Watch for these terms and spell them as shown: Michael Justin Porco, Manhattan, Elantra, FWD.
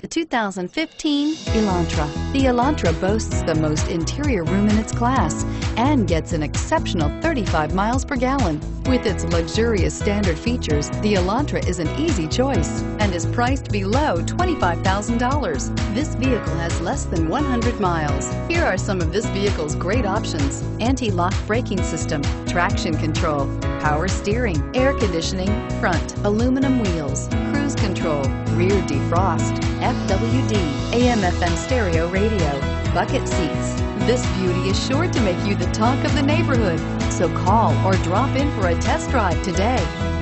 The 2015 Elantra. The Elantra boasts the most interior room in its class and gets an exceptional 35 miles per gallon. With its luxurious standard features, the Elantra is an easy choice and is priced below $25,000. This vehicle has less than 100 miles. Here are some of this vehicle's great options: anti-lock braking system, traction control, power steering, air conditioning, front, aluminum wheels, cruise control, rear defrost, FWD, AM/FM stereo radio, bucket seats. This beauty is sure to make you the talk of the neighborhood, so call or drop in for a test drive today.